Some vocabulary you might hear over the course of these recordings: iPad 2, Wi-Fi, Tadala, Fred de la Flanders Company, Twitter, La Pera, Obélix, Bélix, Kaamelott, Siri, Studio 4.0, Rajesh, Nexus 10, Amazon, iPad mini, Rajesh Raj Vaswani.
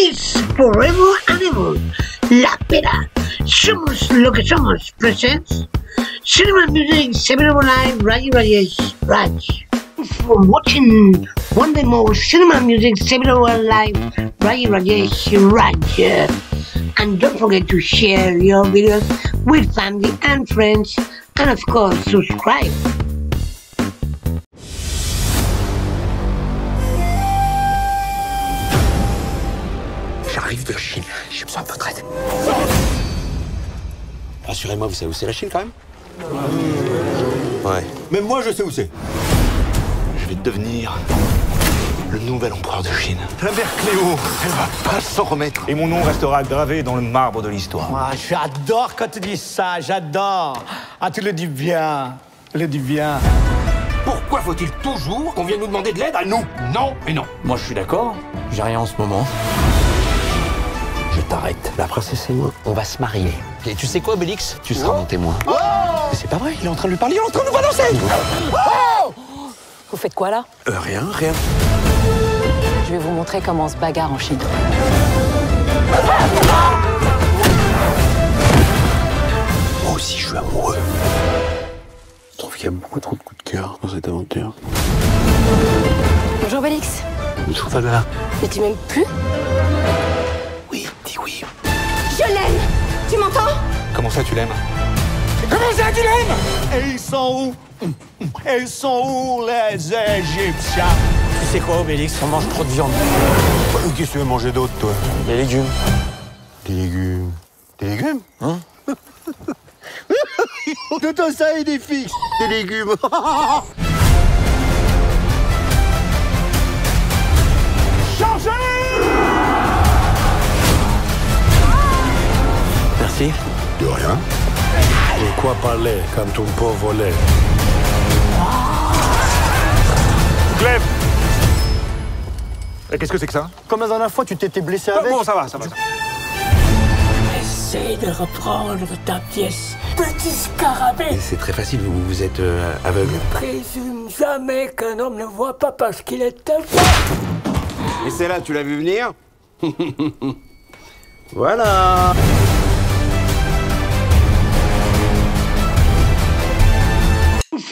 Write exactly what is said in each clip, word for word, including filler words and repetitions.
It's forever and ever. La Pera. Somos lo que somos. Presents Cinema Music seven oh one Live. Rajesh, Rajesh, Raj. For watching one day more Cinema Music seven oh one Live. Rajesh, Rajesh, Raj. And don't forget to share your videos with family and friends, and of course subscribe. J'arrive de Chine, j'ai besoin de votre aide. Rassurez-moi, vous savez où c'est la Chine quand même? Ouais. Même moi je sais où c'est. Je vais devenir le nouvel empereur de Chine. La mère Cléo, elle va pas s'en remettre. Et mon nom restera gravé dans le marbre de l'histoire. Ah, j'adore quand tu dis ça, j'adore. Ah, tu le dis bien, le dis bien. Pourquoi faut-il toujours qu'on vienne nous demander de l'aide à nous? Non et non. Moi je suis d'accord, j'ai rien en ce moment. Je t'arrête. La princesse et moi, on va se marier. Et tu sais quoi, Bélix? Tu seras oh. mon témoin. Oh. Mais c'est pas vrai, il est en train de lui parler, il est en train de nous balancer. Oh. Vous faites quoi, là? euh, Rien, rien. Je vais vous montrer comment on se bagarre en Chine. Moi aussi, je suis amoureux. Je trouve qu'il y a beaucoup trop de coups de cœur dans cette aventure. Bonjour, Bélix. Bonjour, Tadala. Mais tu m'aimes plus? Oui. Je l'aime. Tu m'entends? Comment ça, tu l'aimes? Comment ça, tu l'aimes? Et ils sont où? Et ils sont où, les Égyptiens? Tu sais quoi, Obélix? On mange trop de viande. Qu'est-ce que tu veux manger d'autre, toi? Des légumes. Des légumes? Des légumes? Hein? De ton ça et des filles. Des légumes. De rien. De quoi parler quand on peut voler? Clef! Et qu'est-ce que c'est que ça? Comme la dernière fois, tu t'étais blessé avec... Bon, ça va, ça va. Essaye de reprendre ta pièce, petit scarabée. C'est très facile, vous, vous êtes euh, aveugle. Ne présume jamais qu'un homme ne voit pas parce qu'il est tel. Et c'est là, tu l'as vu venir? Voilà.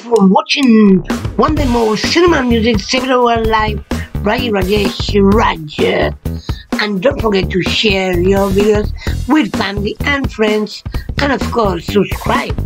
For watching one day more Cinema Music seven oh one Live. Rajesh, Rajesh, Raj. And don't forget to share your videos with family and friends, and of course subscribe.